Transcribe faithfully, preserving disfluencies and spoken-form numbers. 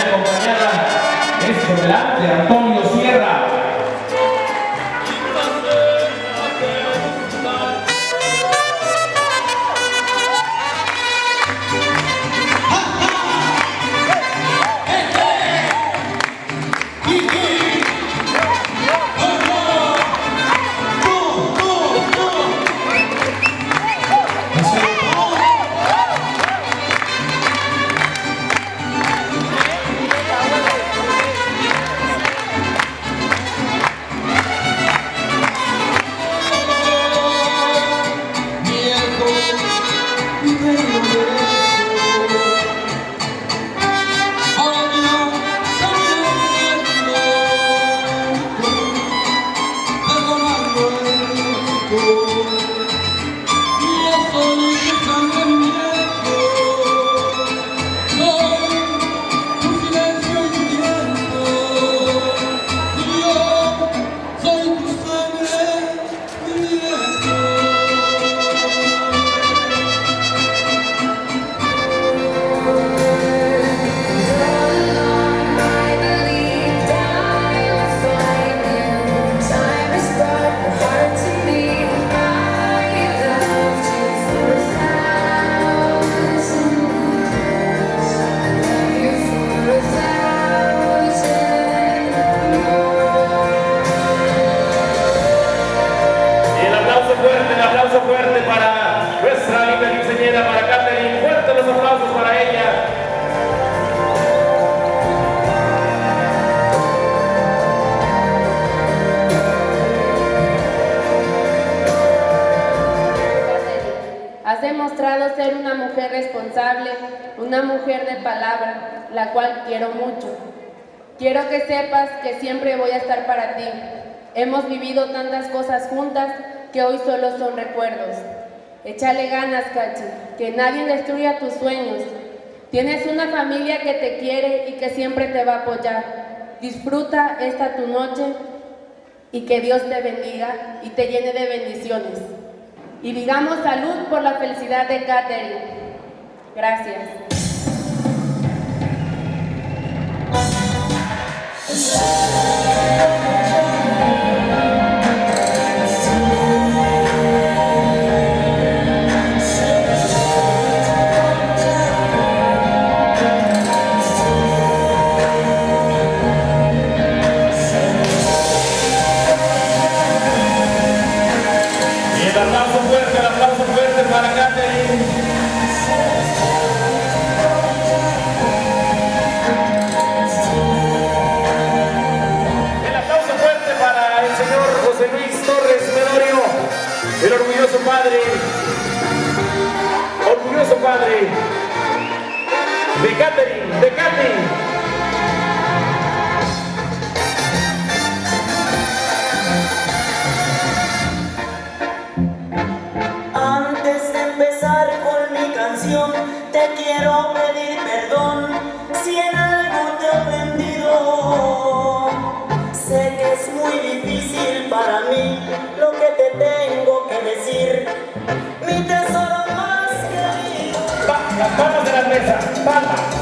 viene acompañada es por delante de Antonio Sierra. Demostrado ser una mujer responsable, una mujer de palabra, la cual quiero mucho. Quiero que sepas que siempre voy a estar para ti. Hemos vivido tantas cosas juntas que hoy solo son recuerdos. Échale ganas, Cachi, que nadie destruya tus sueños. Tienes una familia que te quiere y que siempre te va a apoyar. Disfruta esta tu noche y que Dios te bendiga y te llene de bendiciones. Y digamos salud por la felicidad de Katherine. Gracias. Padre, orgulloso padre de Katherine, de Katherine. ¡Palmas de la mesa! ¡Palmas!